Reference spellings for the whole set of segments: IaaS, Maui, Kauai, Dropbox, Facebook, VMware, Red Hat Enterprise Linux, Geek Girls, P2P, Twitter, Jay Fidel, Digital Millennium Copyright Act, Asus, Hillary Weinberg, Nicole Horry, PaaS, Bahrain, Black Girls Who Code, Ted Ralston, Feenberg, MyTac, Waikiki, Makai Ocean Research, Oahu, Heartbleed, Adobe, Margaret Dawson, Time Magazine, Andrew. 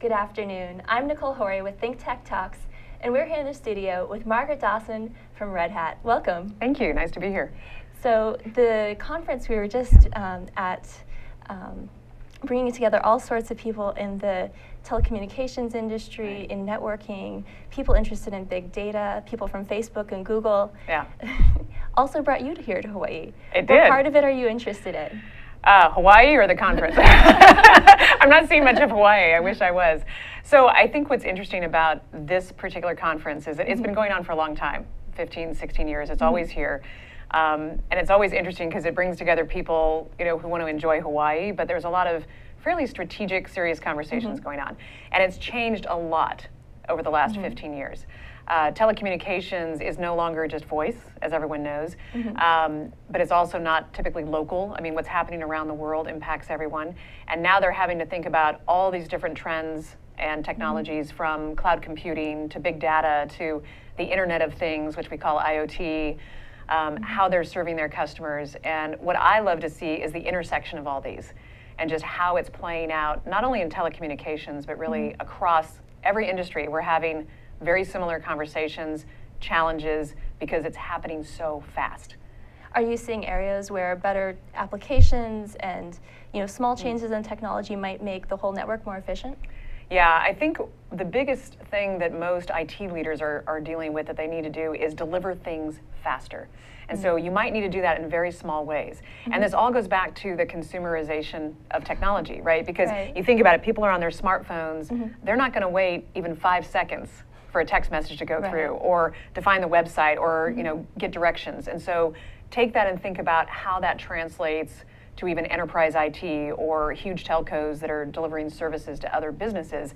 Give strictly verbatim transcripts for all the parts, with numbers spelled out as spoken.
Good afternoon. I'm Nicole Horry with ThinkTech Talks, and we're here in the studio with Margaret Dawson from Red Hat. Welcome. Thank you. Nice to be here. So the conference we were just um, at, um, bringing together all sorts of people in the telecommunications industry, right. in networking, people interested in big data, people from Facebook and Google. Yeah. Also brought you here to Hawaii. It did. What part of it are you interested in? Uh, Hawaii or the conference? I'm not seeing much of Hawaii. I wish I was. So I think what's interesting about this particular conference is that it's been going on for a long time, fifteen, sixteen years. It's always here. Um, and it's always interesting because it brings together people, you know, who want to enjoy Hawaii, but there's a lot of fairly strategic, serious conversations mm-hmm. going on. And it's changed a lot over the last mm-hmm. fifteen years. Uh, telecommunications is no longer just voice, as everyone knows, mm-hmm. um, but it's also not typically local. I mean, what's happening around the world impacts everyone. And now they're having to think about all these different trends and technologies mm-hmm. from cloud computing to big data to the Internet of Things, which we call IoT. Um, mm-hmm. How they're serving their customers. And what I love to see is the intersection of all these and just how it's playing out, not only in telecommunications, but really mm-hmm. across every industry. We're having very similar conversations, challenges, because it's happening so fast. Are you seeing areas where better applications and you know small changes mm-hmm. in technology might make the whole network more efficient? Yeah, I think the biggest thing that most I T leaders are, are dealing with that they need to do is deliver things faster. And mm-hmm. so you might need to do that in very small ways. Mm-hmm. And this all goes back to the consumerization of technology, right? Because right. you think about it, people are on their smartphones. Mm-hmm. They're not going to wait even five seconds for a text message to go right. through or to find the website or mm-hmm. you know get directions. And so take that and think about how that translates to even enterprise I T or huge telcos that are delivering services to other businesses.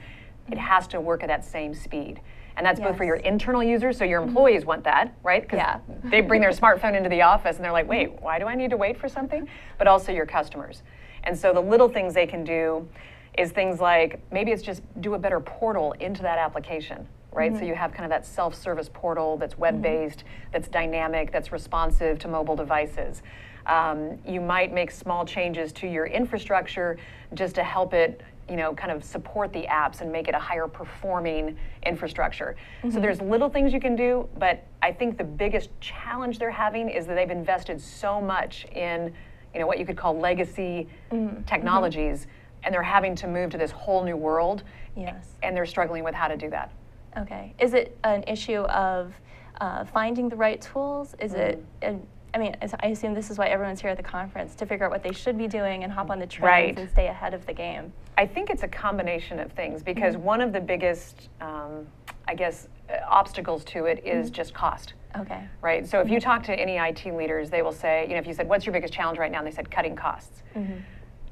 It has to work at that same speed. And that's yes. both for your internal users, so your employees mm-hmm. want that, right? Because yeah. they bring their smartphone into the office and they're like, wait, why do I need to wait for something? But also your customers. And so the little things they can do is things like, maybe it's just do a better portal into that application, right? Mm-hmm. So you have kind of that self-service portal that's web-based, mm-hmm. that's dynamic, that's responsive to mobile devices. Um, you might make small changes to your infrastructure just to help it, you know, kind of support the apps and make it a higher performing infrastructure. Mm-hmm. So there's little things you can do, but I think the biggest challenge they're having is that they've invested so much in, you know, what you could call legacy mm-hmm. technologies, mm-hmm. and they're having to move to this whole new world, yes. and they're struggling with how to do that. Okay. Is it an issue of uh, finding the right tools? Is mm-hmm. it... An I mean, I assume this is why everyone's here at the conference, to figure out what they should be doing and hop on the trends right. and stay ahead of the game. I think it's a combination of things, because mm-hmm. one of the biggest, um, I guess, uh, obstacles to it is mm-hmm. just cost. Okay. Right? So if you talk to any I T leaders, they will say, you know, if you said, what's your biggest challenge right now? And they said, cutting costs. Mm-hmm.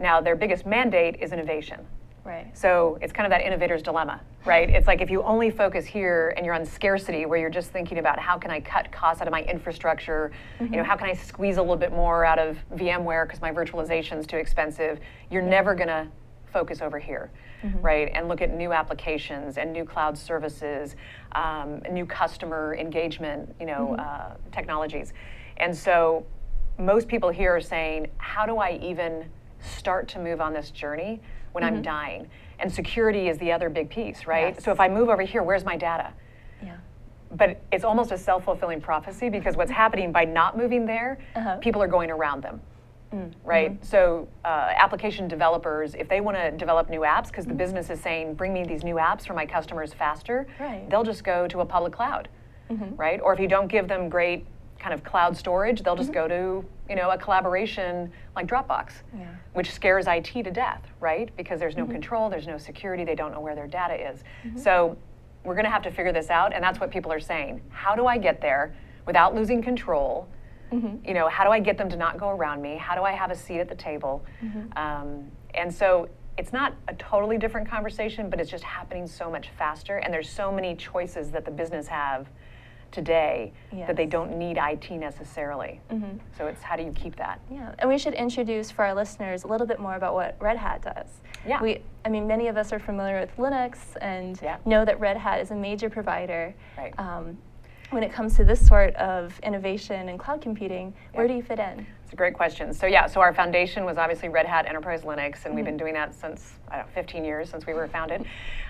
Now, their biggest mandate is innovation. Right. So it's kind of that innovator's dilemma, right? It's like if you only focus here and you're on scarcity, where you're just thinking about how can I cut costs out of my infrastructure, mm-hmm. you know, how can I squeeze a little bit more out of VMware because my virtualization's too expensive, you're yeah. never going to focus over here, mm-hmm. right? And look at new applications and new cloud services, um, new customer engagement, you know, mm-hmm. uh, technologies. And so most people here are saying, how do I even start to move on this journey when mm-hmm. I'm dying? And security is the other big piece, right? Yes. So if I move over here, where's my data? Yeah. But it's almost a self-fulfilling prophecy, because what's happening by not moving there, uh-huh. people are going around them, mm-hmm. right? Mm-hmm. So uh, application developers, if they want to develop new apps, because mm-hmm. the business is saying, bring me these new apps for my customers faster, right. they'll just go to a public cloud, mm-hmm. right? Or if you don't give them great kind of cloud storage, they'll just mm-hmm. go to you know a collaboration like Dropbox, yeah. which scares I T to death, right? Because there's no mm-hmm. control, there's no security, they don't know where their data is. Mm-hmm. So we're going to have to figure this out, and that's what people are saying. How do I get there without losing control? Mm-hmm. You know, how do I get them to not go around me? How do I have a seat at the table? Mm-hmm. Um, and so it's not a totally different conversation, but it's just happening so much faster, and there's so many choices that the business have today yes. that they don't need I T necessarily. Mm-hmm. So it's how do you keep that? Yeah, and we should introduce for our listeners a little bit more about what Red Hat does. Yeah. We, I mean, many of us are familiar with Linux and yeah. know that Red Hat is a major provider. Right. Um, when it comes to this sort of innovation and cloud computing, yeah. where do you fit in? It's a great question. So yeah, so our foundation was obviously Red Hat Enterprise Linux, and mm-hmm. we've been doing that since, I don't know, fifteen years since we were founded.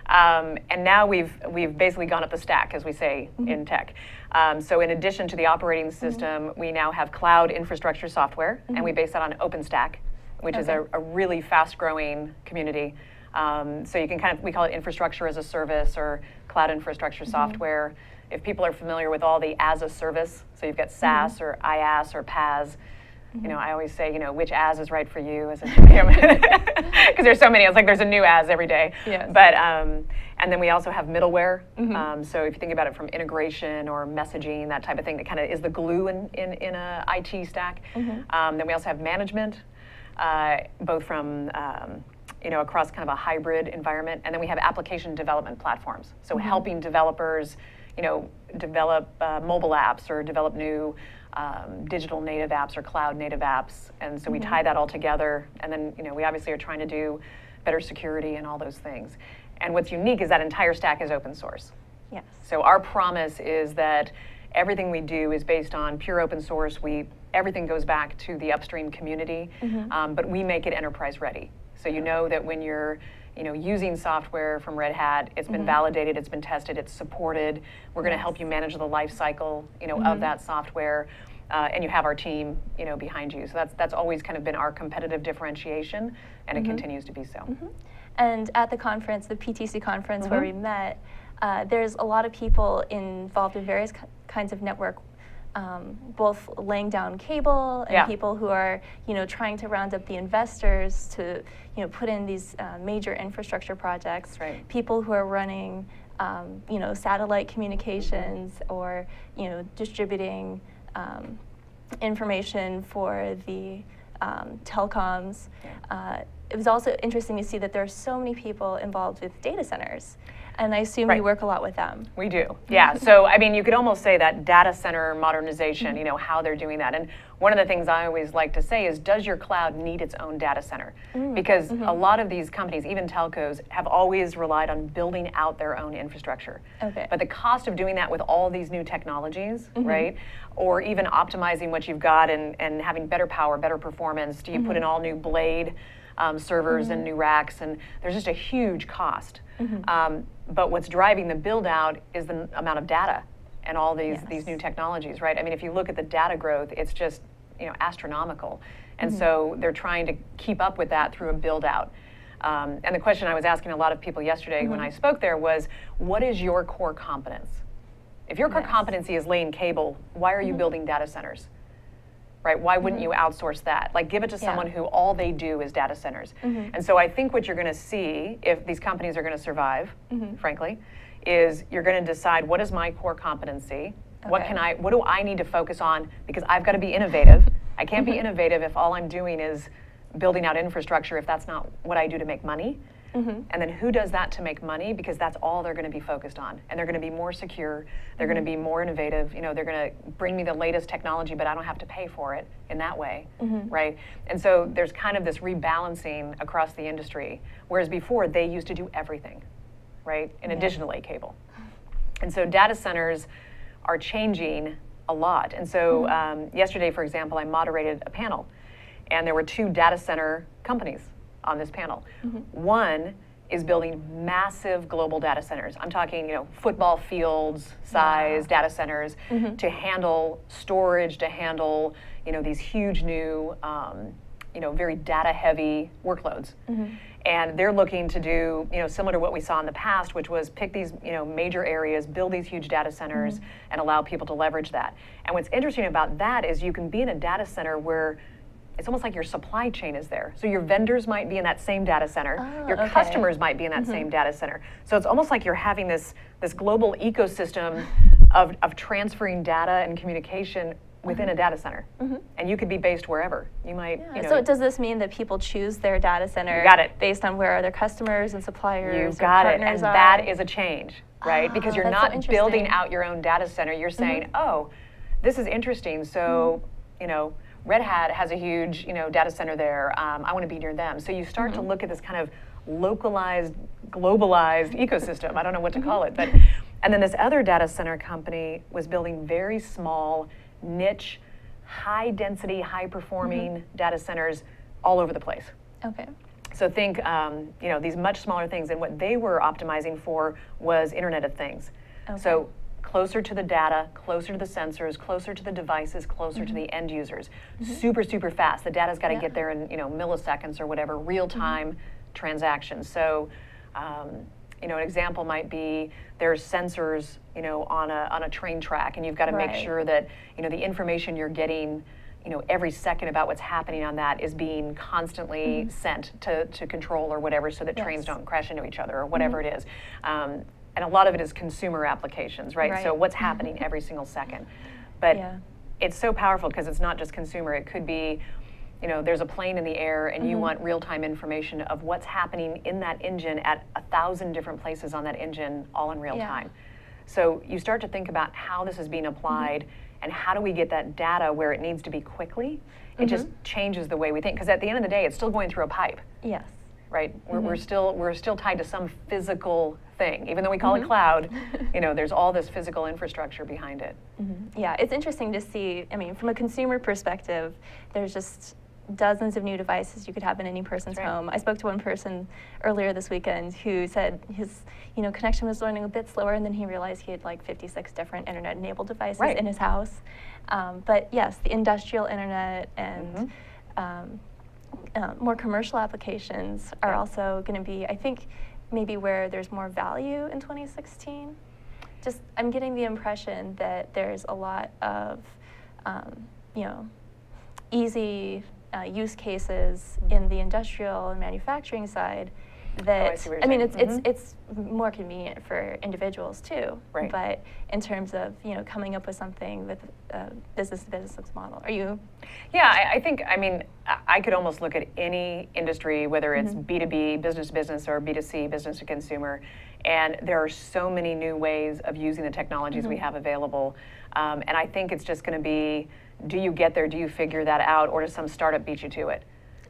Um, and now we've, we've basically gone up the stack, as we say mm-hmm. in tech. Um, so in addition to the operating system, mm-hmm. we now have cloud infrastructure software, mm-hmm. and we base that on OpenStack, which okay. is a, a really fast-growing community. Um, so you can kind of, we call it infrastructure as a service or cloud infrastructure mm-hmm. software. If people are familiar with all the as a service, so you've got SaaS mm-hmm. or IaaS or PaaS, mm-hmm. you know, I always say, you know, which as is right for you, as because there's so many. It's like there's a new as every day. Yes. But um, and then we also have middleware. Mm-hmm. um, so if you think about it from integration or messaging, that type of thing, that kind of is the glue in in in a I T stack. Mm-hmm. um, then we also have management, uh, both from um, you know across kind of a hybrid environment, and then we have application development platforms. So mm-hmm. helping developers. You know, develop uh, mobile apps or develop new um, digital native apps or cloud native apps, and so we mm-hmm. tie that all together. And then, you know, we obviously are trying to do better security and all those things. And what's unique is that entire stack is open source. Yes. So our promise is that everything we do is based on pure open source. We everything goes back to the upstream community, mm-hmm. um, but we make it enterprise ready. So you know that when you're you know, using software from Red Hat, it's been mm-hmm. validated, it's been tested, it's supported. We're going to yes. help you manage the life cycle, you know, mm-hmm. of that software, uh, and you have our team, you know, behind you. So that's that's always kind of been our competitive differentiation, and mm-hmm. it continues to be so. Mm-hmm. And at the conference, the P T C conference mm-hmm. where we met, uh, there's a lot of people involved in various kinds of network. Um, both laying down cable and yeah. people who are, you know, trying to round up the investors to, you know, put in these uh, major infrastructure projects. Right. People who are running, um, you know, satellite communications mm-hmm. or, you know, distributing um, information for the um, telecoms. Yeah. Uh, it was also interesting to see that there are so many people involved with data centers. And I assume right. you work a lot with them. We do, yeah. So, I mean, you could almost say that data center modernization, you know, how they're doing that. And one of the things I always like to say is, does your cloud need its own data center? Mm. Because mm-hmm. a lot of these companies, even telcos, have always relied on building out their own infrastructure. Okay. But the cost of doing that with all these new technologies, mm-hmm. right, or even optimizing what you've got and, and having better power, better performance, do you mm-hmm. put an all-new blade um, servers mm-hmm. and new racks, and there's just a huge cost. Mm-hmm. um, But what's driving the build out is the amount of data and all these, yes. these new technologies, right? I mean, if you look at the data growth, it's just, you know, astronomical. And mm-hmm. so they're trying to keep up with that through a build out. Um, and the question I was asking a lot of people yesterday mm-hmm. when I spoke there was, what is your core competence? If your core yes. competency is laying cable, why are you mm-hmm. building data centers? Right? Why wouldn't mm-hmm. you outsource that? Like, give it to yeah. someone who all they do is data centers. Mm-hmm. And so I think what you're going to see, if these companies are going to survive, mm-hmm. frankly, is you're going to decide, what is my core competency? Okay. What can I? What do I need to focus on? Because I've got to be innovative. I can't mm-hmm. be innovative if all I'm doing is building out infrastructure, if that's not what I do to make money. Mm-hmm. And then who does that to make money? Because that's all they're going to be focused on. And they're going to be more secure. They're mm-hmm. going to be more innovative. You know, they're going to bring me the latest technology, but I don't have to pay for it in that way, mm-hmm. right? And so there's kind of this rebalancing across the industry, whereas before they used to do everything, right, in yeah. addition to lay cable. And so data centers are changing a lot. And so mm-hmm. um, yesterday, for example, I moderated a panel, and there were two data center companies on this panel. Mm-hmm. One is building massive global data centers. I'm talking, you know, football fields size yeah. data centers mm-hmm. to handle storage, to handle, you know, these huge new, um, you know, very data heavy workloads. Mm-hmm. And they're looking to do, you know, similar to what we saw in the past, which was pick these, you know, major areas, build these huge data centers mm-hmm. and allow people to leverage that. And what's interesting about that is you can be in a data center where it's almost like your supply chain is there. So your vendors might be in that same data center. Oh, your okay. customers might be in that mm-hmm. same data center. So it's almost like you're having this, this global ecosystem of, of transferring data and communication within mm-hmm. a data center. Mm-hmm. And you could be based wherever. You might, yeah. you know, so does this mean that people choose their data center got it. based on where their customers and suppliers you got it. And are? That is a change, right? Oh, because you're not so building out your own data center. You're saying, mm-hmm. oh, this is interesting. So, mm-hmm. you know, Red Hat has a huge, you know, data center there. Um, I want to be near them. So you start mm-hmm. to look at this kind of localized, globalized ecosystem. I don't know what to call it, but and then this other data center company was building very small, niche, high density, high performing mm-hmm. data centers all over the place. Okay. So think, um, you know, these much smaller things, and what they were optimizing for was Internet of Things. Okay. So closer to the data, closer to the sensors, closer to the devices, closer mm-hmm. to the end users. Mm-hmm. Super, super fast. The data's got to yeah. get there in, you know, milliseconds or whatever, real time mm-hmm. transactions. So, um, you know, an example might be there's sensors, you know, on a on a train track, and you've got to right. make sure that, you know, the information you're getting, you know, every second about what's happening on that is being constantly mm-hmm. sent to, to control or whatever, so that yes. trains don't crash into each other or whatever mm-hmm. it is. Um, and a lot of it is consumer applications, right? right. So what's happening mm-hmm. every single second. But yeah. it's so powerful because it's not just consumer. It could be, you know, there's a plane in the air and mm-hmm. you want real-time information of what's happening in that engine at a thousand different places on that engine, all in real yeah. time. So you start to think about how this is being applied mm-hmm. and how do we get that data where it needs to be quickly? It mm-hmm. just changes the way we think, because at the end of the day, it's still going through a pipe. Yes. Right? We're, mm-hmm. we're still we're still tied to some physical thing, even though we call mm-hmm. it cloud. You know, there's all this physical infrastructure behind it. Mm-hmm. Yeah, it's interesting to see. I mean, from a consumer perspective, there's just dozens of new devices you could have in any person's right. home. I spoke to one person earlier this weekend who said his, you know, connection was running a bit slower, and then he realized he had like fifty-six different internet-enabled devices right. in his house. Um, but yes, the industrial internet and mm-hmm. um, uh, more commercial applications are yeah. also going to be, I think, maybe where there's more value in twenty sixteen. Just, I'm getting the impression that there's a lot of, um, you know, easy Uh, use cases mm-hmm. in the industrial and manufacturing side that, oh, I, I mean, it's, mm-hmm. it's, it's more convenient for individuals too, right. but in terms of, you know, coming up with something with a business-to-business model, are you? Yeah, I, I think, I mean, I could almost look at any industry, whether it's mm-hmm. B two B, business-to-business, or B two C, business-to-consumer, and there are so many new ways of using the technologies mm-hmm. we have available, um, and I think it's just going to be, do you get there? Do you figure that out, or does some startup beat you to it?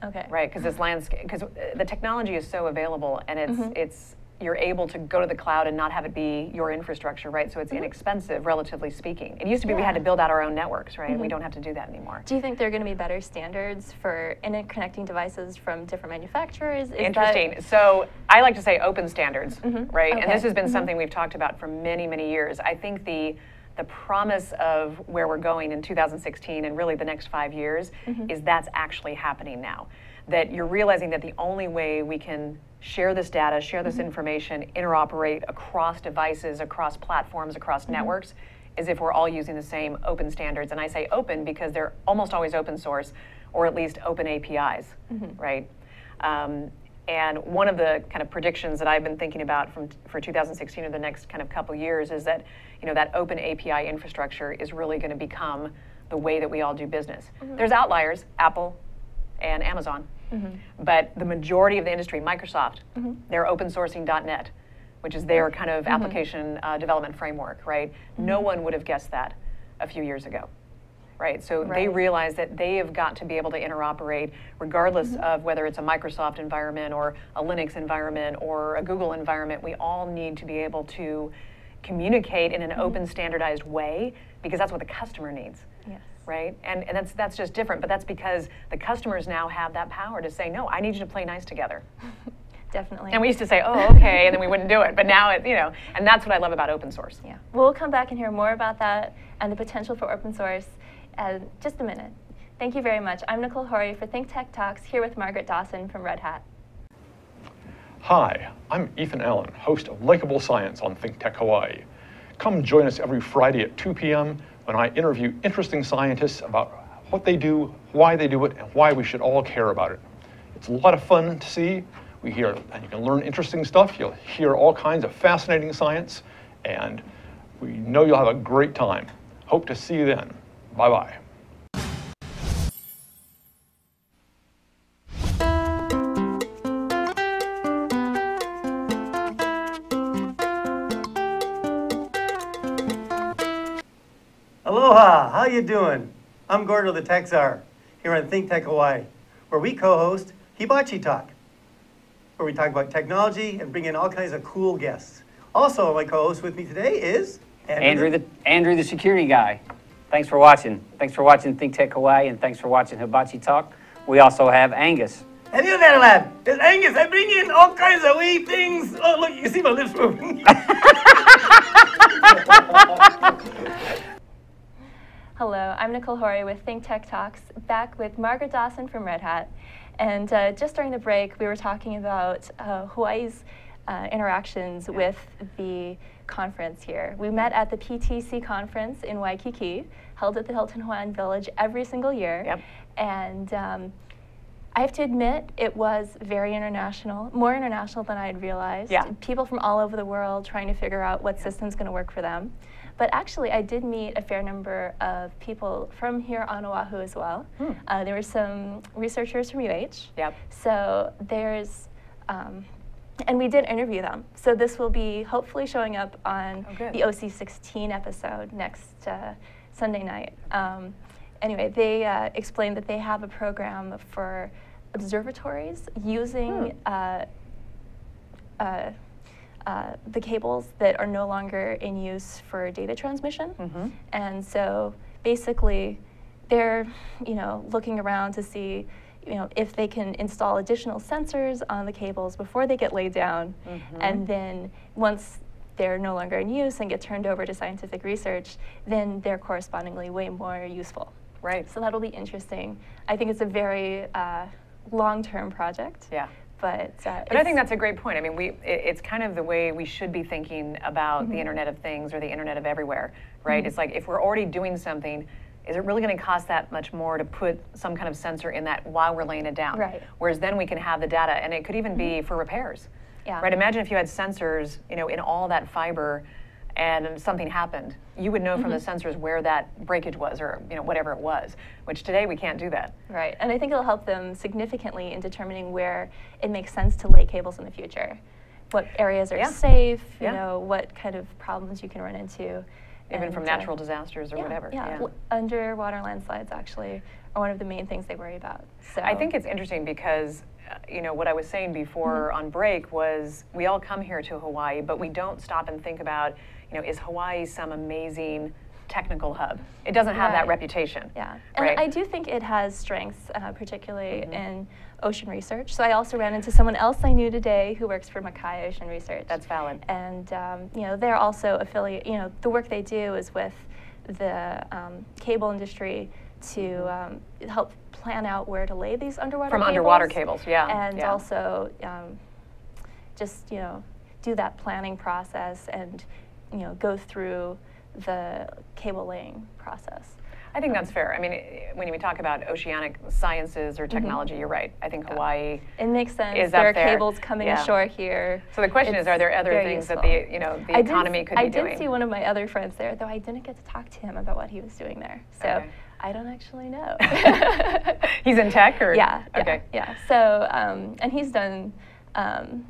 Okay. Right, because this landscape, because the technology is so available, and it's mm-hmm. it's you're able to go to the cloud and not have it be your infrastructure, right? So it's mm-hmm. inexpensive, relatively speaking. It used to be yeah. we had to build out our own networks, right? Mm-hmm. We don't have to do that anymore. Do you think there are going to be better standards for interconnecting devices from different manufacturers? Is Interesting. That... So I like to say open standards, mm-hmm. right? Okay. And this has been mm-hmm. something we've talked about for many, many years. I think the The promise of where we're going in two thousand sixteen and really the next five years mm-hmm. is that's actually happening now. That you're realizing that the only way we can share this data, share this mm-hmm. information, interoperate across devices, across platforms, across mm-hmm. networks, is if we're all using the same open standards. And I say open because they're almost always open source, or at least open A P Is, mm-hmm. right? Um, and one of the kind of predictions that I've been thinking about from for two thousand sixteen or the next kind of couple years is that, you know, that open A P I infrastructure is really going to become the way that we all do business. Mm-hmm. There's outliers, Apple and Amazon, mm-hmm. but the majority of the industry, Microsoft, mm-hmm. they're open sourcing .NET, which is their kind of mm-hmm. application uh, development framework, right? Mm-hmm. No one would have guessed that a few years ago. Right, so right. they realize that they have got to be able to interoperate regardless mm-hmm. of whether it's a Microsoft environment or a Linux environment or a Google environment. We all need to be able to communicate in an mm-hmm. open, standardized way, because that's what the customer needs, yes. right? And, and that's, that's just different, but that's because the customers now have that power to say, no, I need you to play nice together. Definitely. And we used to say, oh, okay, and then we wouldn't do it. But now, it, you know, and that's what I love about open source. Yeah. We'll come back and hear more about that and the potential for open source in just a minute. Thank you very much. I'm Nicole Horry for ThinkTech Talks, here with Margaret Dawson from Red Hat. Hi, I'm Ethan Allen, host of Likeable Science on ThinkTech Hawaii. Come join us every Friday at two p m when I interview interesting scientists about what they do, why they do it, and why we should all care about it. It's a lot of fun to see. We hear, and you can learn interesting stuff. You'll hear all kinds of fascinating science, and we know you'll have a great time. Hope to see you then. Bye-bye. Aloha, how you doing? I'm Gordon, the Tech Czar. here on ThinkTech Hawaii, where we co-host Hibachi Talk, where we talk about technology and bring in all kinds of cool guests. Also, my co-host with me today is Andrew. Andrew, the, Andrew, the security guy. Thanks for watching. Thanks for watching ThinkTech Hawaii, and thanks for watching Hibachi Talk. We also have Angus. And you there, lad. It's Angus. I bring in all kinds of wee things. Oh, look, you see my lips moving. Hello, I'm Nicole Horry with ThinkTech Talks, back with Margaret Dawson from Red Hat. And uh, just during the break, we were talking about uh, Hawaii's uh, interactions with the conference here. We met at the P T C conference in Waikiki, held at the Hilton Hawaiian Village every single year. Yep. And um, I have to admit, it was very international, more international than I had realized. Yeah. People from all over the world trying to figure out what system's going to work for them. But actually, I did meet a fair number of people from here on Oahu as well. Hmm. Uh, there were some researchers from U H. Yep. So there's, um, and we did interview them. So this will be hopefully showing up on oh, the O C sixteen episode next uh, Sunday night. Um, Anyway, they uh, explained that they have a program for observatories using hmm. uh, uh, uh, the cables that are no longer in use for data transmission. Mm-hmm. And so basically, they're you know looking around to see you know if they can install additional sensors on the cables before they get laid down, mm-hmm. and then once they're no longer in use and get turned over to scientific research, then they're correspondingly way more useful. Right. So that'll be interesting. I think it's a very uh, long-term project. Yeah. But, uh, but I think that's a great point. I mean, we it, it's kind of the way we should be thinking about mm-hmm. the Internet of Things or the Internet of Everywhere, right? Mm-hmm. It's like if we're already doing something, is it really going to cost that much more to put some kind of sensor in that while we're laying it down? Right. Whereas then we can have the data, and it could even mm-hmm. be for repairs. Yeah. Right. Imagine if you had sensors, you know, in all that fiber, and something happened. You would know from mm-hmm. the sensors where that breakage was, or you know, whatever it was. Which today we can't do that. Right. And I think it'll help them significantly in determining where it makes sense to lay cables in the future, what areas are yeah. safe, you yeah. know, what kind of problems you can run into, even and, from natural uh, disasters or yeah, whatever. Yeah. yeah. Underwater landslides actually are one of the main things they worry about. So I think it's interesting because. You know, what I was saying before mm-hmm. on break was we all come here to Hawaii, but we don't stop and think about, you know, is Hawaii some amazing technical hub? It doesn't have right. that reputation. Yeah. Right? And I do think it has strengths, uh, particularly mm-hmm. in ocean research. So I also ran into someone else I knew today who works for Makai Ocean Research. That's valid. And, um, you know, they're also affiliate, you know, the work they do is with the um, cable industry to um, help plan out where to lay these underwater From cables. From underwater cables, yeah. And yeah. also um, just, you know, do that planning process and, you know, go through the cable laying process. I think um, that's fair. I mean, it, when we talk about oceanic sciences or technology, mm-hmm. you're right. I think yeah. Hawaii It makes sense. Is there up are there. cables coming yeah. ashore here. So the question it's is, are there other things useful. that the, you know, the I economy could I be doing? I did see one of my other friends there, though I didn't get to talk to him about what he was doing there. So. Okay. I don't actually know. He's in tech, or yeah, okay, yeah. yeah. So, um, and he's done. Um,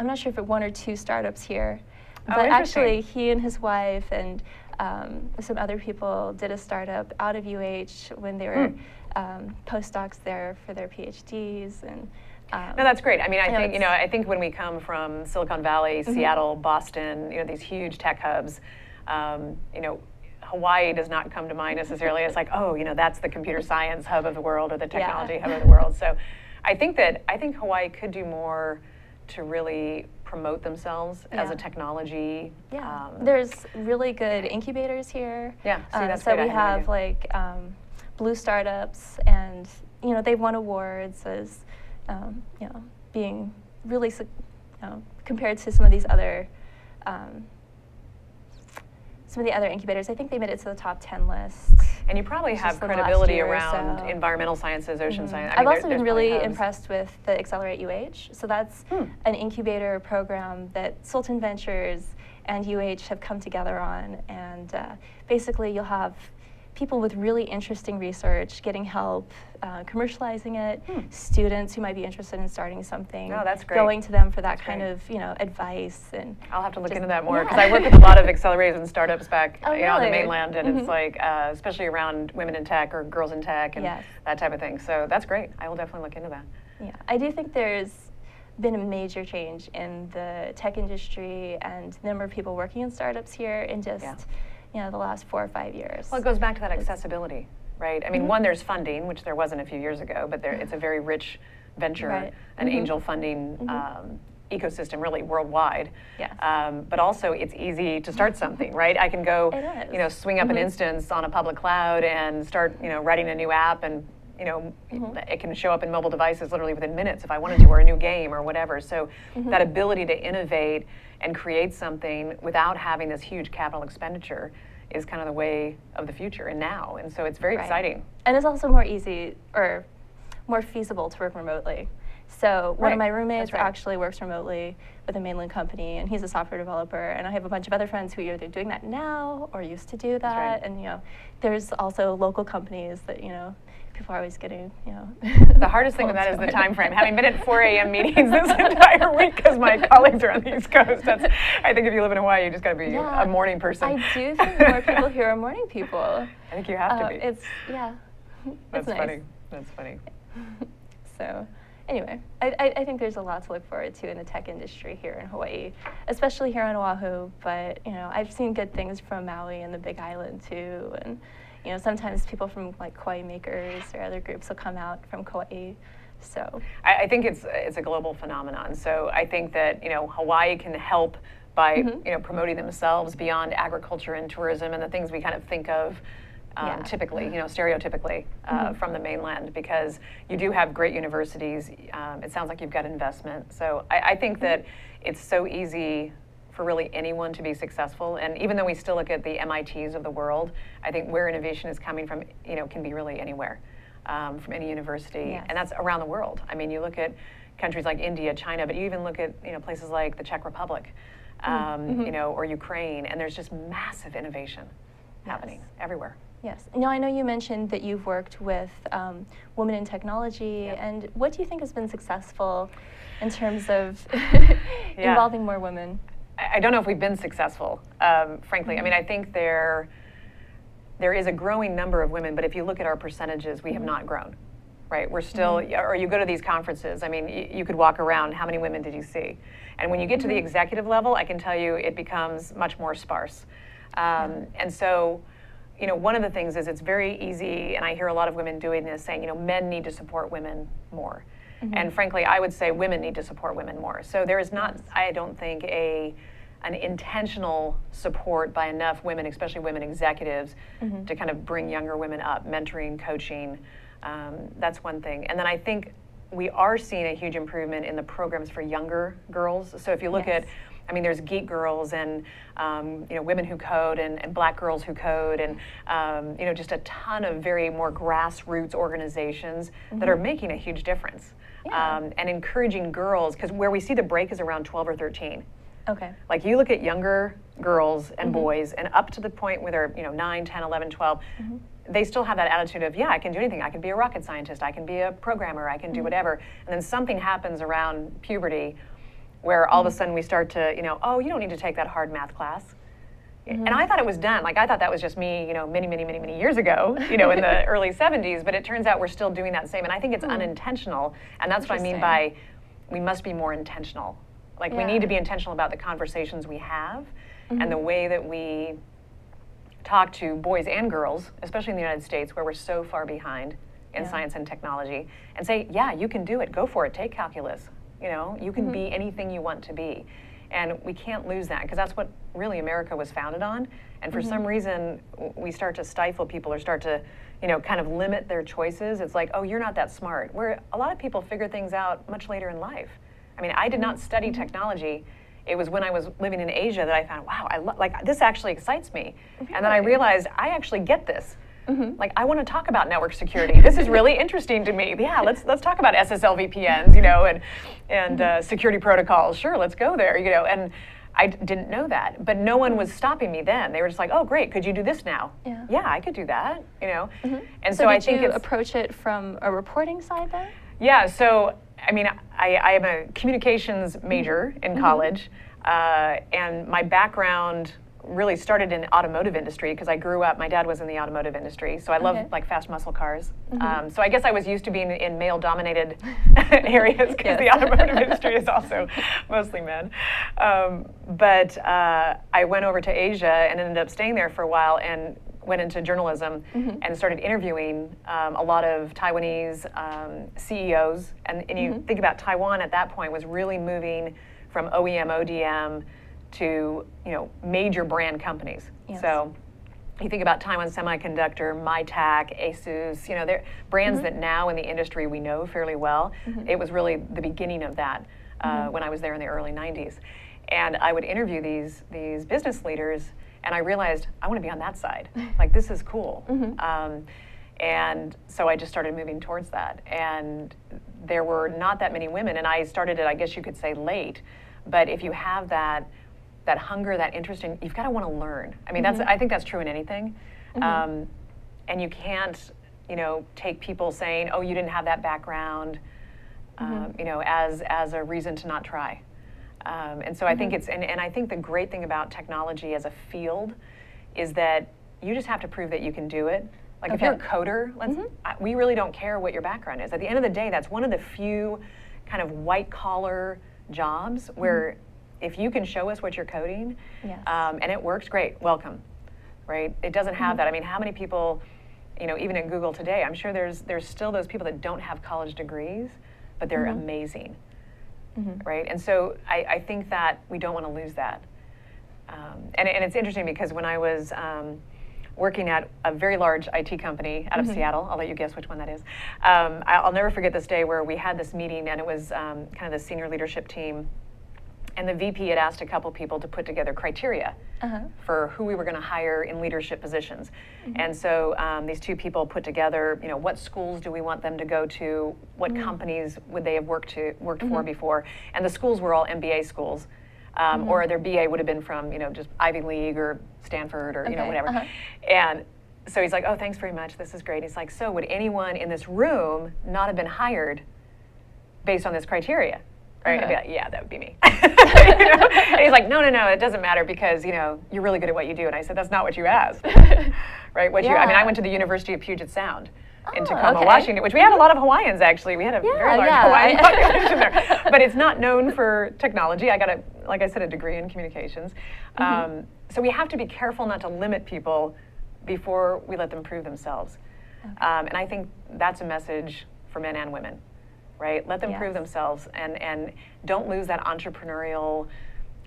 I'm not sure if it one or two startups here, oh, but actually, he and his wife and um, some other people did a startup out of U H when they were mm. um, postdocs there for their PhDs and. Um, no, that's great. I mean, I think you know, I think when we come from Silicon Valley, mm-hmm. Seattle, Boston, you know, these huge tech hubs, um, you know. Hawaii does not come to mind necessarily as like, oh, you know, that's the computer science hub of the world or the technology yeah. hub of the world. So I think that I think Hawaii could do more to really promote themselves yeah. as a technology. Yeah, um, there's really good incubators here. Yeah, see, that's um, so we have like um, blue startups, and you know they've won awards as um, you know being really you know, compared to some of these other. Um, Some of the other incubators, I think they made it to the top ten list. And you probably have credibility around so. environmental sciences, ocean mm-hmm. science. I I've mean, also there, been really hubs. impressed with the Accelerate U H. So that's hmm. an incubator program that Sultan Ventures and U H have come together on. And uh, basically, you'll have people with really interesting research, getting help, uh, commercializing it, hmm. students who might be interested in starting something. Oh, that's great. Going to them for that that's kind great. of you know advice. And I'll have to look just, into that more, because yeah. I work with a lot of accelerators and startups back oh, you know, really? on the mainland, and mm-hmm. it's like, uh, especially around women in tech or girls in tech and yes. that type of thing. So that's great. I will definitely look into that. Yeah, I do think there's been a major change in the tech industry and the number of people working in startups here in just yeah. you know, the last four or five years. Well, it goes back to that accessibility, right? I mean, mm-hmm. one, there's funding, which there wasn't a few years ago, but there, it's a very rich venture, right. an mm-hmm. angel funding mm-hmm. um, ecosystem really worldwide. Yes. Um, but also, it's easy to start something, right? I can go, you know, swing up mm-hmm. an instance on a public cloud and start, you know, writing a new app, and you know, mm-hmm. it can show up in mobile devices literally within minutes if I wanted to, or a new game or whatever. So mm-hmm. that ability to innovate and create something without having this huge capital expenditure is kind of the way of the future and now. And so it's very right. exciting. And it's also more easy or more feasible to work remotely. So one right. of my roommates right. actually works remotely with a mainland company, and he's a software developer, and I have a bunch of other friends who are either doing that now or used to do that. Right. And you know, there's also local companies that, you know, people are always getting, you know. The hardest thing with that is the time frame. Having been at four A M meetings this entire week because my colleagues are on the East Coast, that's, I think if you live in Hawaii, you just got to be yeah, a morning person. I do think more people here are morning people. I think you have uh, to be. It's, yeah. That's it's nice. funny. That's funny. So, anyway, I, I, I think there's a lot to look forward to in the tech industry here in Hawaii, especially here on Oahu. But, you know, I've seen good things from Maui and the Big Island, too. And, you know, sometimes people from like Kauai Makers or other groups will come out from Kauai. So I, I think it's it's a global phenomenon. So I think that, you know, Hawaii can help by mm-hmm. you know promoting themselves beyond agriculture and tourism and the things we kind of think of um, yeah. typically, you know, stereotypically uh, mm-hmm. from the mainland, because you do have great universities. Um, it sounds like you've got investment. So I, I think that it's so easy for really anyone to be successful, and even though we still look at the M I Ts of the world, I think where innovation is coming from, you know, can be really anywhere, um, from any university, yes. and that's around the world. I mean, you look at countries like India, China, but you even look at, you know, places like the Czech Republic, um, mm-hmm. you know, or Ukraine, and there's just massive innovation yes. happening everywhere. Yes. Now, I know you mentioned that you've worked with um, women in technology, yep. and what do you think has been successful in terms of yeah. involving more women? I don't know if we've been successful, um, frankly. Mm-hmm. I mean, I think there, there is a growing number of women, but if you look at our percentages, we mm-hmm. have not grown, right? We're still, mm-hmm. or you go to these conferences, I mean, y you could walk around, how many women did you see? And when you get mm-hmm. to the executive level, I can tell you it becomes much more sparse. Um, mm-hmm. And so, you know, one of the things is it's very easy, and I hear a lot of women doing this, saying, you know, men need to support women more. Mm-hmm. And frankly, I would say women need to support women more. So there is not, yes. I don't think, a, an intentional support by enough women, especially women executives, mm-hmm. to kind of bring younger women up, mentoring, coaching. Um, that's one thing. And then I think we are seeing a huge improvement in the programs for younger girls. So if you look yes. at, I mean, there's Geek Girls and, um, you know, Women Who Code and, and Black Girls Who Code and, um, you know, just a ton of very more grassroots organizations mm-hmm. that are making a huge difference. Yeah. Um, and encouraging girls, because where we see the break is around twelve or thirteen. Okay. Like, you look at younger girls and mm-hmm. boys, and up to the point where they're, you know, nine, ten, eleven, twelve, mm-hmm. they still have that attitude of, yeah, I can do anything. I can be a rocket scientist. I can be a programmer. I can mm-hmm. do whatever. And then something happens around puberty where all mm-hmm. of a sudden we start to, you know, oh, you don't need to take that hard math class. Mm-hmm. And I thought it was done. Like, I thought that was just me, you know, many, many, many, many years ago, you know, in the early seventies. But it turns out we're still doing that same. And I think it's mm-hmm. unintentional. And that's what I mean by we must be more intentional. Like, yeah. we need to be intentional about the conversations we have mm-hmm. and the way that we talk to boys and girls, especially in the United States, where we're so far behind in yeah. science and technology, and say, yeah, you can do it. Go for it. Take calculus. You know, you can mm-hmm. be anything you want to be. And we can't lose that, because that's what really America was founded on. And for mm-hmm. some reason, we start to stifle people or start to, you know, kind of limit their choices. It's like, oh, you're not that smart. Where a lot of people figure things out much later in life. I mean, I did not study mm-hmm. technology. It was when I was living in Asia that I found, wow, I lo like, this actually excites me. Really? And then I realized I actually get this. Mm-hmm. Like, I want to talk about network security. This is really interesting to me. Yeah, let's let's talk about S S L V P Ns, you know, and and uh, security protocols. Sure, let's go there, you know. And I didn't know that, but no one was stopping me then. They were just like, "Oh, great! Could you do this now?" Yeah, yeah, I could do that. You know, mm-hmm. and so, so did I think you it's, approach it from a reporting side then? Yeah. So I mean, I, I am a communications major mm-hmm. in college, mm-hmm. uh, and my background really started in the automotive industry because I grew up. My dad was in the automotive industry, so I love okay. like fast muscle cars. Mm-hmm. um, so I guess I was used to being in male-dominated areas because yes. the automotive industry is also mostly men. Um, but uh, I went over to Asia and ended up staying there for a while and went into journalism mm-hmm. and started interviewing um, a lot of Taiwanese um, C E Os. And, and you mm-hmm. think about Taiwan at that point was really moving from O E M, O D M to, you know, major brand companies. Yes. So you think about Taiwan Semiconductor, MyTac, ASUS, you know, they're brands mm-hmm. that now in the industry we know fairly well. Mm-hmm. It was really the beginning of that uh, mm-hmm. when I was there in the early nineties. And I would interview these, these business leaders, and I realized I want to be on that side. Like, this is cool. Mm-hmm. um, and so I just started moving towards that. And there were not that many women, and I started it, I guess you could say, late. But if you have that, that hunger, that interest in, you've got to want to learn. I mean, mm-hmm. that's, I think that's true in anything. Mm-hmm. um, and you can't, you know, take people saying, oh, you didn't have that background, mm-hmm. um, you know, as, as a reason to not try. Um, and so mm-hmm. I think it's, and, and I think the great thing about technology as a field is that you just have to prove that you can do it. Like okay. if you're a coder, let's, mm-hmm. I, we really don't care what your background is. At the end of the day, that's one of the few kind of white collar jobs where mm-hmm. if you can show us what you're coding, yes. um, and it works, great, welcome, right? It doesn't have mm-hmm. that. I mean, how many people, you know, even at Google today, I'm sure there's there's still those people that don't have college degrees, but they're mm-hmm. amazing, mm-hmm. right? And so I, I think that we don't want to lose that. Um, and, and it's interesting because when I was um, working at a very large I T company out of mm-hmm. Seattle, I'll let you guess which one that is, um, I'll never forget this day where we had this meeting, and it was um, kind of the senior leadership team. And the V P had asked a couple people to put together criteria uh-huh. for who we were going to hire in leadership positions. Mm-hmm. And so um, these two people put together, you know, what schools do we want them to go to? What mm-hmm. companies would they have worked to worked mm-hmm. for before? And the schools were all M B A schools, um, mm-hmm. or their B A would have been from, you know, just Ivy League or Stanford or okay. you know, whatever. Uh-huh. And so he's like, oh, thanks very much. This is great. He's like, so would anyone in this room not have been hired based on this criteria? Right? I'd be like, yeah, that would be me. You know? And he's like, no, no, no, it doesn't matter because, you know, you're really good at what you do. And I said, that's not what you asked. Right? What yeah. you? I mean, I went to the University of Puget Sound oh, in Tacoma, okay. Washington, which we had a lot of Hawaiians, actually. We had a yeah, very large yeah. Hawaiian population there. But it's not known for technology. I got, a, like I said, a degree in communications. Mm-hmm. um, so we have to be careful not to limit people before we let them prove themselves. Okay. Um, and I think that's a message for men and women. Right? Let them yes. prove themselves, and, and don't lose that entrepreneurial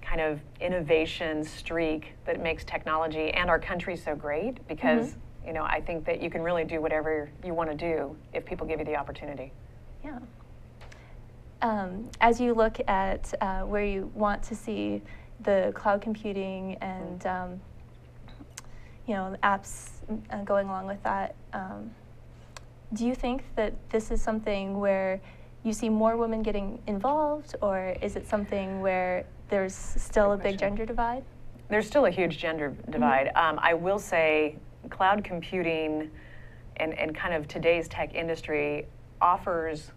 kind of innovation streak that makes technology and our country so great because, mm-hmm. you know, I think that you can really do whatever you want to do if people give you the opportunity. Yeah. Um, as you look at uh, where you want to see the cloud computing and, mm-hmm. um, you know, apps uh, going along with that, um, do you think that this is something where you see more women getting involved, or is it something where there's still a big gender divide? There's still a huge gender divide. Mm-hmm. um, I will say cloud computing and, and kind of today's tech industry offers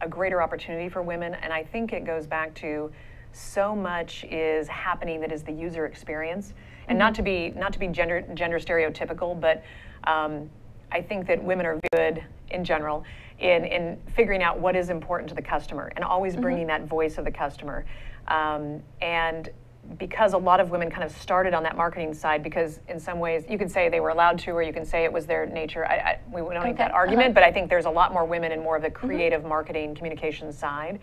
a greater opportunity for women, and I think it goes back to so much is happening that is the user experience. And mm-hmm. not to be not to be gender gender stereotypical, but um, I think that women are good in general in, in figuring out what is important to the customer and always bringing mm-hmm. that voice of the customer. Um, and because a lot of women kind of started on that marketing side because in some ways you could say they were allowed to, or you can say it was their nature. I, I, we don't okay. make that argument, uh-huh. but I think there's a lot more women in more of the creative mm-hmm. marketing communication side.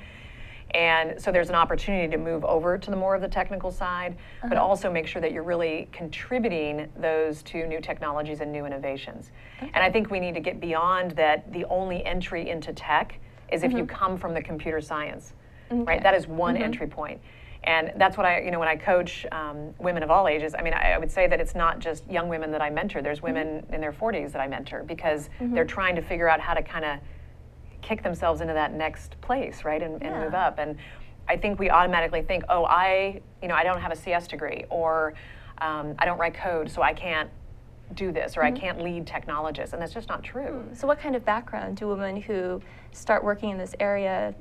And so there's an opportunity to move over to the more of the technical side, uh-huh. but also make sure that you're really contributing those to new technologies and new innovations. Okay. And I think we need to get beyond that the only entry into tech is if mm-hmm. you come from the computer science, okay. right? That is one mm-hmm. entry point. And that's what I, you know, when I coach um, women of all ages, I mean, I, I would say that it's not just young women that I mentor. There's women mm-hmm. in their forties that I mentor because mm-hmm. they're trying to figure out how to kind of kick themselves into that next place, right, and, yeah. and move up. And I think we automatically think, oh, I, you know, I don't have a C S degree, or um, I don't write code, so I can't do this, or mm-hmm. I can't lead technologists, and that's just not true. So what kind of background do women who start working in this area,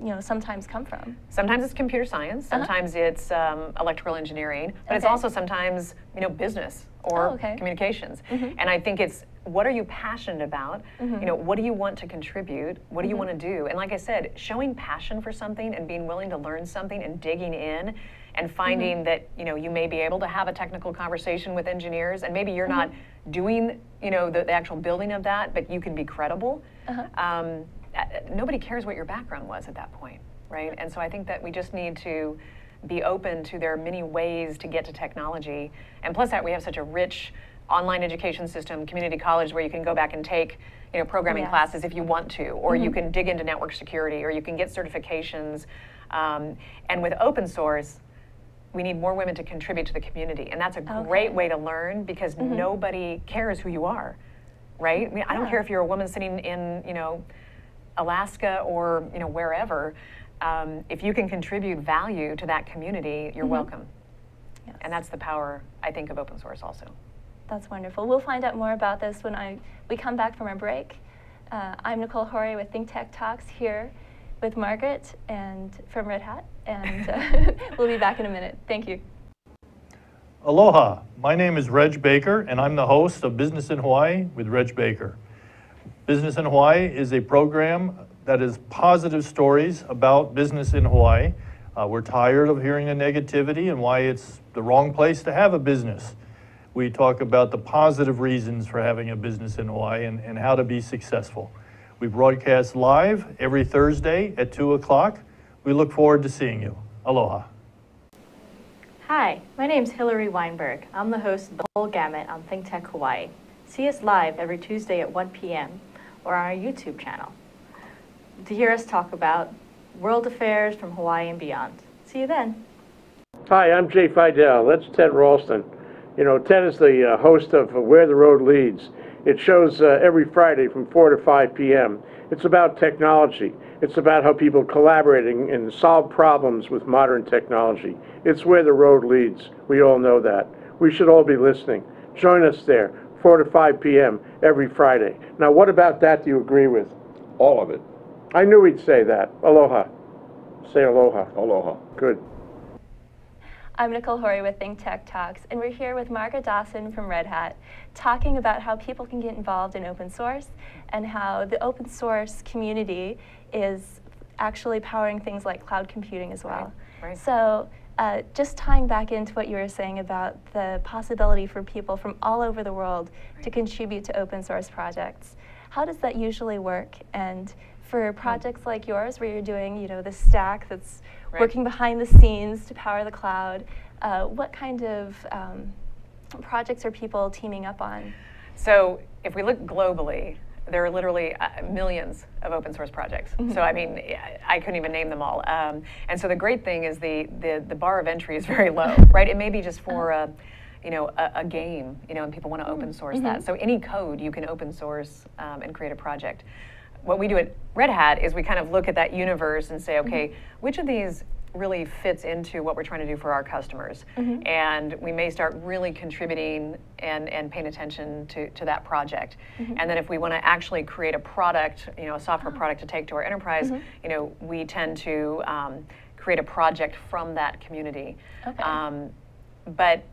you know, sometimes come from? Sometimes it's computer science, sometimes uh-huh. it's um, electrical engineering, but okay. it's also sometimes, you know, business or oh, okay. communications. Mm-hmm. And I think it's, what are you passionate about? Mm-hmm. You know, what do you want to contribute? What do mm-hmm. you want to do? And like I said, showing passion for something and being willing to learn something and digging in and finding mm-hmm. that, you know, you may be able to have a technical conversation with engineers, and maybe you're mm-hmm. not doing, you know, the, the actual building of that, but you can be credible. Uh-huh. um, Nobody cares what your background was at that point, right? And so I think that we just need to be open to there are many ways to get to technology. And plus that, we have such a rich online education system, community college, where you can go back and take, you know, programming yes. classes if you want to, or mm-hmm. you can dig into network security, or you can get certifications. Um, and with open source, we need more women to contribute to the community. And that's a okay. great way to learn, because mm-hmm. nobody cares who you are, right? I mean, yeah. I don't care if you're a woman sitting in, you know, Alaska or, you know, wherever. Um, if you can contribute value to that community, you're mm-hmm. welcome. Yes. And that's the power, I think, of open source also. That's wonderful. We'll find out more about this when I, we come back from our break. Uh, I'm Nicole Horry with ThinkTech Talks, here with Margaret and from Red Hat, and uh, we'll be back in a minute. Thank you. Aloha. My name is Reg Baker, and I'm the host of Business in Hawaii with Reg Baker. Business in Hawaii is a program that is positive stories about business in Hawaii. Uh, we're tired of hearing the negativity and why it's the wrong place to have a business. We talk about the positive reasons for having a business in Hawaii, and, and how to be successful. We broadcast live every Thursday at two o'clock. We look forward to seeing you. Aloha. Hi, my name's Hillary Weinberg. I'm the host of The Whole Gamut on ThinkTech Hawaii. See us live every Tuesday at one p m or on our YouTube channel to hear us talk about world affairs from Hawaii and beyond. See you then. Hi, I'm Jay Fidel. That's Ted Ralston. You know, Ted is the uh, host of Where the Road Leads. It shows uh, every Friday from four to five p m It's about technology. It's about how people collaborate and, and solve problems with modern technology. It's Where the Road Leads. We all know that. We should all be listening. Join us there, four to five p m every Friday. Now, what about that do you agree with? All of it. I knew he'd say that. Aloha. Say aloha. Aloha. Good. I'm Nicole Horry with ThinkTech Talks, and we're here with Margaret Dawson from Red Hat, talking about how people can get involved in open source, and how the open source community is actually powering things like cloud computing as well. Right. Right. So, Uh, just tying back into what you were saying about the possibility for people from all over the world right. to contribute to open source projects, how does that usually work? And for projects mm. like yours, where you're doing, you know, the stack that's right. working behind the scenes to power the cloud, uh, what kind of um, projects are people teaming up on? So if we look globally, there are literally uh, millions of open source projects. Mm-hmm. So I mean, I couldn't even name them all. Um, and so the great thing is the, the, the bar of entry is very low, right? It may be just for a, you know, a, a game, you know, and people want to open source mm-hmm. that. So any code you can open source um, and create a project. What we do at Red Hat is we kind of look at that universe and say, okay, mm-hmm. which of these really fits into what we're trying to do for our customers. Mm-hmm. And we may start really contributing and, and paying attention to, to that project. Mm-hmm. And then if we want to actually create a product, you know, a software oh. product to take to our enterprise, mm-hmm. you know, we tend to um, create a project from that community. Okay. Um, but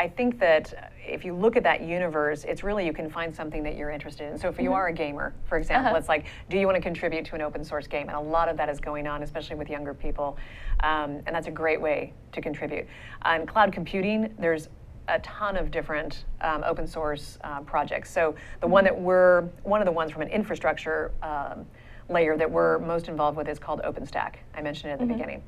I think that if you look at that universe, it's really you can find something that you're interested in. So if you mm-hmm. are a gamer, for example, uh-huh. it's like, do you want to contribute to an open source game? And a lot of that is going on, especially with younger people. Um, and that's a great way to contribute. On um, cloud computing, there's a ton of different um, open source uh, projects. So the mm-hmm. one that we're, one of the ones from an infrastructure um, layer that we're most involved with is called OpenStack. I mentioned it at the mm-hmm. beginning.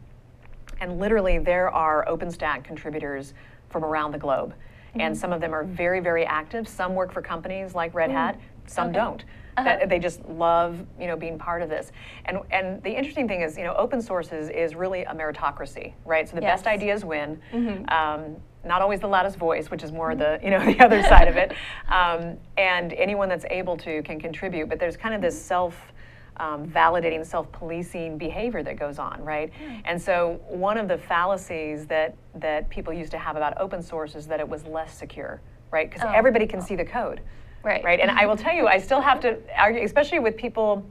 And literally there are OpenStack contributors from around the globe. Mm-hmm. And some of them are very, very active. Some work for companies like Red Hat, mm-hmm. some okay. don't. Uh-huh. That, they just love, you know, being part of this. And and the interesting thing is, you know, open source is, is really a meritocracy, right? So the yes. best ideas win. Mm-hmm. um, not always the loudest voice, which is more mm-hmm. the, you know, the other side of it. Um, and anyone that's able to can contribute, but there's kind of this self, um, validating self-policing behavior that goes on, right? Mm. And so one of the fallacies that, that people used to have about open source is that it was less secure, right? Because oh. everybody can see the code, right? right? And I will tell you, I still have to argue, especially with people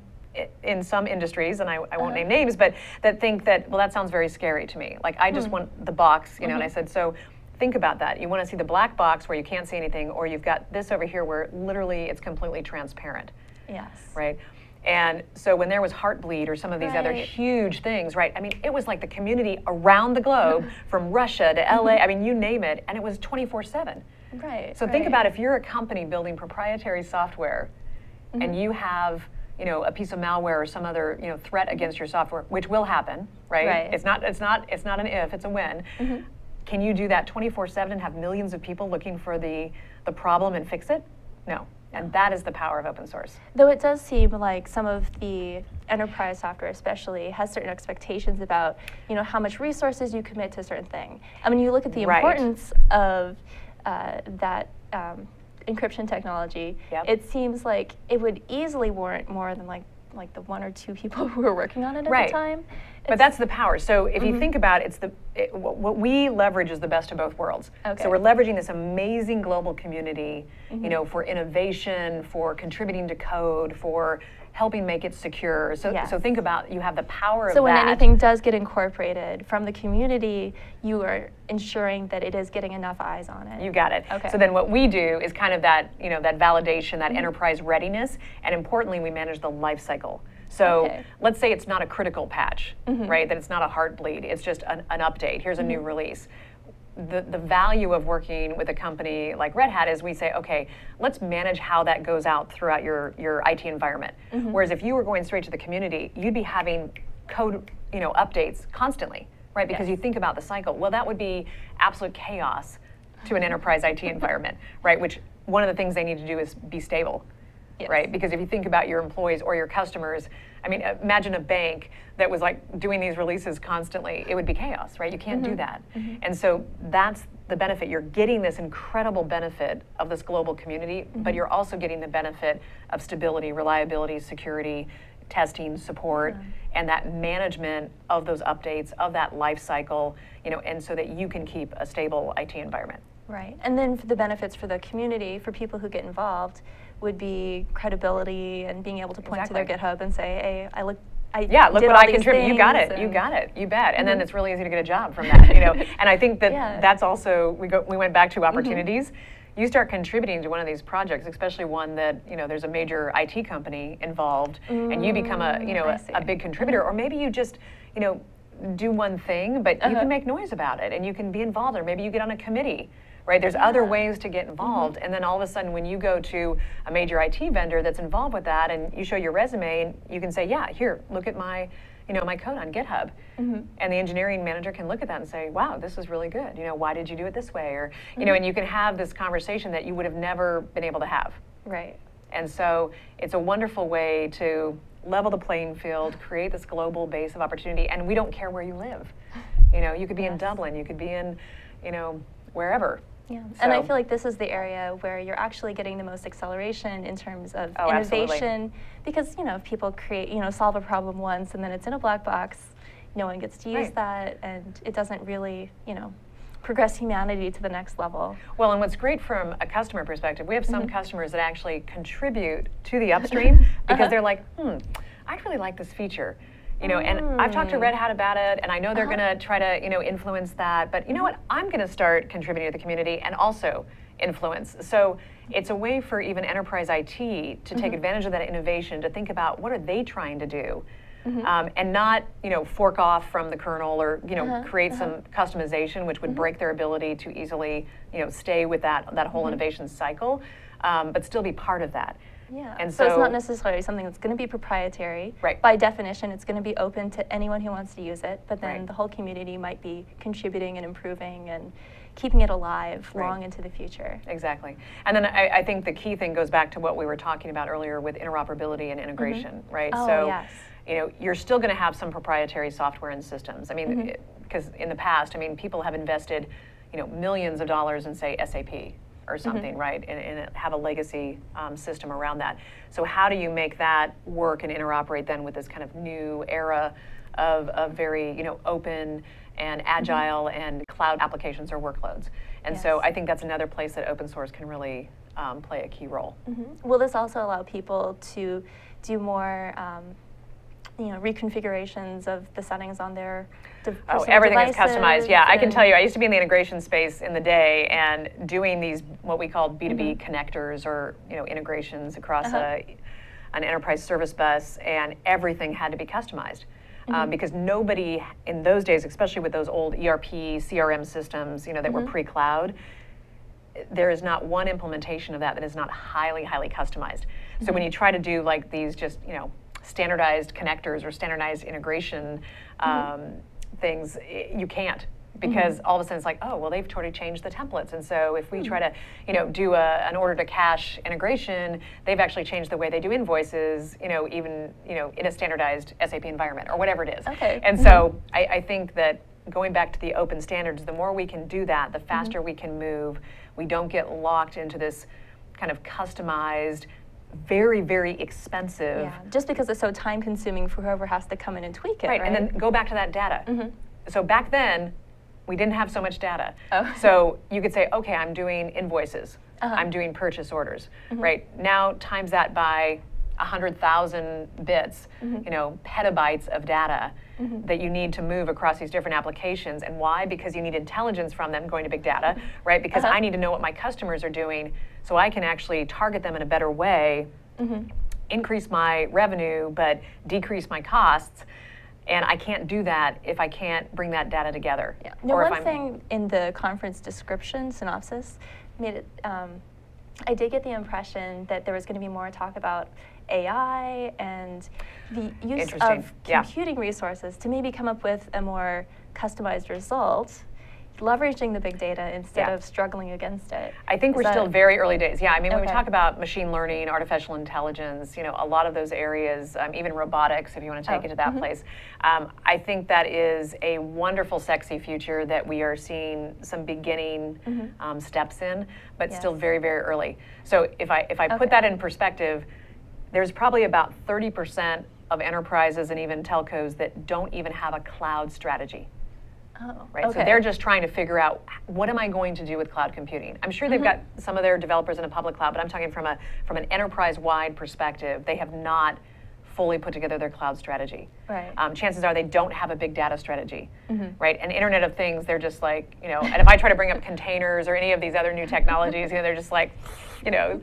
in some industries, and I, I won't uh, name names, but that think that, well, that sounds very scary to me. Like, I just mm. want the box, you know, mm-hmm. and I said, so think about that. You want to see the black box where you can't see anything, or you've got this over here where literally it's completely transparent. Yes. Right? And so when there was Heartbleed or some of these right. other huge things, right, I mean, it was like the community around the globe, from Russia to L A, I mean, you name it, and it was twenty-four seven. Right. So right. think about if you're a company building proprietary software mm-hmm. and you have you know, a piece of malware or some other, you know, threat against your software, which will happen, right? right. It's not, it's not, it's not an if, it's a when. Mm-hmm. Can you do that twenty-four seven and have millions of people looking for the, the problem and fix it? No. And that is the power of open source. Though it does seem like some of the enterprise software especially has certain expectations about, you know, how much resources you commit to a certain thing. I mean, you look at the right. importance of uh, that, um, encryption technology, yep. it seems like it would easily warrant more than like like the one or two people who were working on it at right. the time. It's but that's the power. So if mm-hmm. you think about it, it's the, it, what we leverage is the best of both worlds. Okay. So we're leveraging this amazing global community, mm-hmm. you know, for innovation, for contributing to code, for helping make it secure. So, yes. so think about, you have the power so of that. So when anything does get incorporated from the community, you are ensuring that it is getting enough eyes on it. You got it. Okay. So then what we do is kind of that, you know, that validation, that mm-hmm. enterprise readiness, and importantly, we manage the life cycle. So okay. let's say it's not a critical patch, mm-hmm. right? That it's not a Heartbleed, it's just an, an update, here's a mm-hmm. new release. The, the value of working with a company like Red Hat is we say, okay, let's manage how that goes out throughout your, your I T environment. Mm-hmm. Whereas if you were going straight to the community, you'd be having code, you know, updates constantly, right? Because yes. you think about the cycle. Well, that would be absolute chaos to an enterprise I T environment, right? Which one of the things they need to do is be stable. Yes. Right, because if you think about your employees or your customers, I mean, imagine a bank that was like doing these releases constantly. It would be chaos, right? You can't mm-hmm. do that. Mm-hmm. And so that's the benefit. You're getting this incredible benefit of this global community, mm-hmm. but you're also getting the benefit of stability, reliability, security, testing, support, yeah. and that management of those updates, of that life cycle, you know, and so that you can keep a stable I T environment. Right, and then for the benefits for the community, for people who get involved, would be credibility and being able to point exactly. to their GitHub and say, hey, I look, I yeah, look did what all I these contribute. You got it, you got it, you bet. And mm-hmm. then it's really easy to get a job from that, you know. And I think that yeah. that's also we go. We went back to opportunities. Mm-hmm. You start contributing to one of these projects, especially one that you know there's a major I T company involved, mm-hmm. and you become a you know a, a big contributor, mm-hmm. or maybe you just you know do one thing, but uh-huh. you can make noise about it and you can be involved, or maybe you get on a committee. Right, there's yeah. other ways to get involved, mm-hmm. and then all of a sudden when you go to a major I T vendor that's involved with that and you show your resume and you can say, yeah, here, look at my, you know, my code on GitHub. Mm-hmm. And the engineering manager can look at that and say, wow, this is really good. You know, why did you do it this way? Or, you mm-hmm. know, and you can have this conversation that you would have never been able to have. Right. And so it's a wonderful way to level the playing field, create this global base of opportunity, and we don't care where you live. You know, you could be yes. in Dublin, you could be in, you know, wherever. Yeah, so. And I feel like this is the area where you're actually getting the most acceleration in terms of oh, innovation, absolutely. Because you know if people create, you know, solve a problem once and then it's in a black box, no one gets to use right. that, and it doesn't really, you know, progress humanity to the next level. Well, and what's great from a customer perspective, we have some mm-hmm. customers that actually contribute to the upstream because uh-huh. they're like, hmm, I really like this feature. You know, and mm. I've talked to Red Hat about it, and I know they're uh-huh. going to try to, you know, influence that. But you know what? I'm going to start contributing to the community and also influence. So it's a way for even enterprise I T to mm-hmm. take advantage of that innovation, to think about what are they trying to do, mm-hmm. um, and not, you know, fork off from the kernel or, you know, uh-huh. create uh-huh. some customization which would mm-hmm. break their ability to easily, you know, stay with that that whole mm-hmm. innovation cycle, um, but still be part of that. Yeah, and so, so it's not necessarily something that's going to be proprietary. Right. By definition, it's going to be open to anyone who wants to use it, but then right. the whole community might be contributing and improving and keeping it alive right. long into the future. Exactly. And then I, I think the key thing goes back to what we were talking about earlier with interoperability and integration, mm-hmm. right? Oh, so, yes. you know, you're still going to have some proprietary software and systems. I mean, because mm-hmm. in the past, I mean, people have invested, you know, millions of dollars in, say, S A P. or something, mm-hmm. right? And, and have a legacy um, system around that. So how do you make that work and interoperate then with this kind of new era of, of very, you know, open and agile mm-hmm. and cloud applications or workloads? And yes. so I think that's another place that open source can really um, play a key role. Mm-hmm. Will this also allow people to do more um, you know, reconfigurations of the settings on their de oh, everything devices is customized. Yeah, I can tell you, I used to be in the integration space in the day and doing these, what we call B two B mm-hmm. connectors or, you know, integrations across uh-huh. a, an enterprise service bus, and everything had to be customized. Mm-hmm. um, because nobody in those days, especially with those old E R P, C R M systems, you know, that mm-hmm. were pre-cloud, there is not one implementation of that that is not highly, highly customized. Mm-hmm. So when you try to do like these just, you know, standardized connectors or standardized integration um, mm-hmm. things, you can't, because mm-hmm. all of a sudden it's like, oh, well, they've totally changed the templates. And so if we mm-hmm. try to, you know, do a, an order to cash integration, they've actually changed the way they do invoices, you know, even, you know, in a standardized S A P environment or whatever it is. Okay. And mm-hmm. so I, I think that going back to the open standards, the more we can do that, the faster mm-hmm. we can move. We don't get locked into this kind of customized, very, very expensive. Yeah, just because it's so time consuming for whoever has to come in and tweak it, right? Right, and then go back to that data. Mm-hmm. So back then, we didn't have so much data. Oh. So you could say, okay, I'm doing invoices, uh-huh. I'm doing purchase orders, mm-hmm. right? Now times that by one hundred thousand bits, mm-hmm. you know, petabytes of data mm-hmm. that you need to move across these different applications. And why? Because you need intelligence from them going to big data, mm-hmm. right? Because uh-huh. I need to know what my customers are doing so I can actually target them in a better way, mm-hmm. increase my revenue, but decrease my costs. And I can't do that if I can't bring that data together. Yeah. Now, or one if I'm thing in the conference description, synopsis, made it, um, I did get the impression that there was going to be more talk about A I and the use of computing yeah. resources to maybe come up with a more customized result, leveraging the big data instead yeah. of struggling against it. I think Is we're still very early days. Yeah, I mean, okay. when we talk about machine learning, artificial intelligence, you know, a lot of those areas, um, even robotics, if you want to take oh. it to that mm-hmm. place, um, I think that is a wonderful, sexy future that we are seeing some beginning mm-hmm. um, steps in, but yes. still very, very early. So if I, if I okay. put that in perspective, there's probably about thirty percent of enterprises and even telcos that don't even have a cloud strategy. Oh, right. Okay. So they're just trying to figure out, what am I going to do with cloud computing? I'm sure they've mm-hmm. got some of their developers in a public cloud, but I'm talking from a from an enterprise-wide perspective. They have not fully put together their cloud strategy. Right. Um, chances are they don't have a big data strategy. Mm-hmm. Right. And Internet of Things, they're just like, you know. And if I try to bring up containers or any of these other new technologies, you know, they're just like, you know.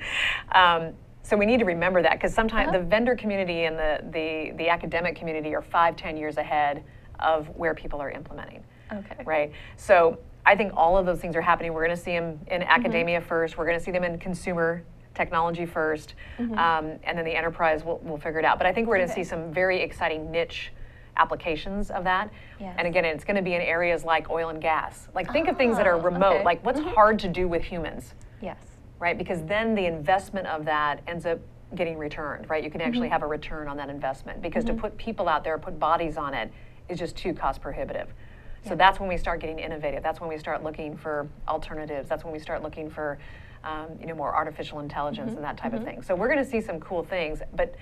Um, So we need to remember that, because sometimes uh-huh. the vendor community and the, the, the academic community are five, ten years ahead of where people are implementing, okay. right? So I think all of those things are happening. We're going to see them in mm-hmm. academia first. We're going to see them in consumer technology first, mm-hmm. um, and then the enterprise will will figure it out. But I think we're going to okay. see some very exciting niche applications of that. Yes. And again, it's going to be in areas like oil and gas. Like think oh, of things that are remote, okay. like what's mm-hmm. hard to do with humans. Yes. Right, because then the investment of that ends up getting returned, right? You can actually mm-hmm. have a return on that investment, because mm-hmm. to put people out there, put bodies on it, is just too cost prohibitive. Yeah. So that's when we start getting innovative. That's when we start looking for alternatives. That's when we start looking for, um, you know, more artificial intelligence mm-hmm. and that type mm-hmm. of thing. So we're going to see some cool things, but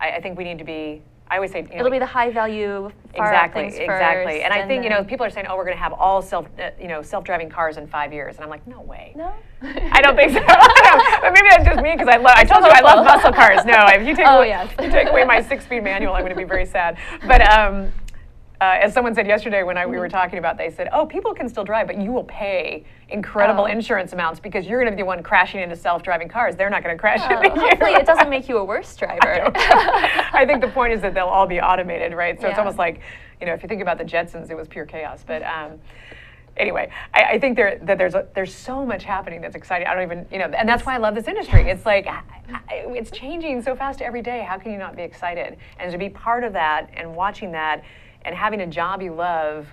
I, I think we need to be. I always say, you know, it'll be the high value far exactly, things first, exactly. And, and I think, you know, people are saying, oh, we're going to have all self, uh, you know, self-driving cars in five years, and I'm like, no way. No, I don't think so. But maybe that's just me, because I love. I told you I love muscle cars. No, if you take oh, away, yes. if you take away my six-speed manual, I'm going to be very sad. But um, uh, as someone said yesterday when I, we mm-hmm. were talking about, they said, oh, people can still drive, but you will pay incredible oh. insurance amounts, because you're going to be the one crashing into self-driving cars. They're not going to crash oh, into you. Hopefully it doesn't make you a worse driver. I, I think the point is that they'll all be automated, right? So yeah. it's almost like, you know, if you think about the Jetsons, it was pure chaos. But um, anyway, I, I think there, that there's a, there's so much happening that's exciting. I don't even, you know, and that's why I love this industry. It's like, I, I, it's changing so fast every day. How can you not be excited? And to be part of that and watching that and having a job you love,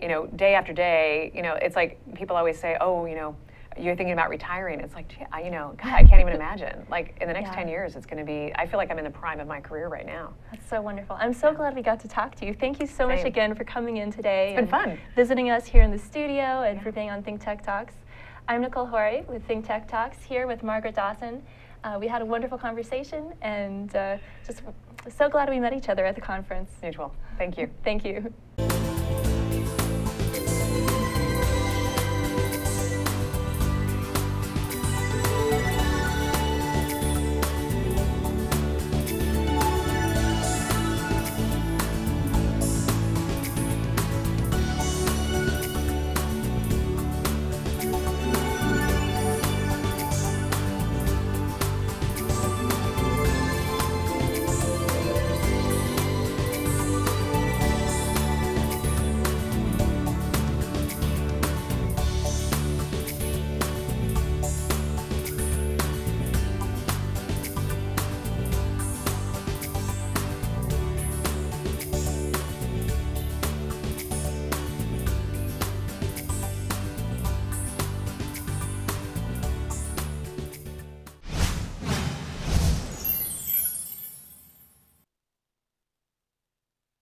you know, day after day, you know, it's like people always say, oh, you know, you're thinking about retiring. It's like, gee, I, you know, God, I can't even imagine. Like, in the next yeah. ten years, it's going to be, I feel like I'm in the prime of my career right now. That's so wonderful. I'm so yeah. glad we got to talk to you. Thank you so Same. much again for coming in today. It's been and fun. Visiting us here in the studio and yeah. for being on ThinkTech Talks. I'm Nicole Horry with ThinkTech Talks, here with Margaret Dawson. Uh, we had a wonderful conversation, and uh, just so glad we met each other at the conference. Mutual. Thank you. Thank you.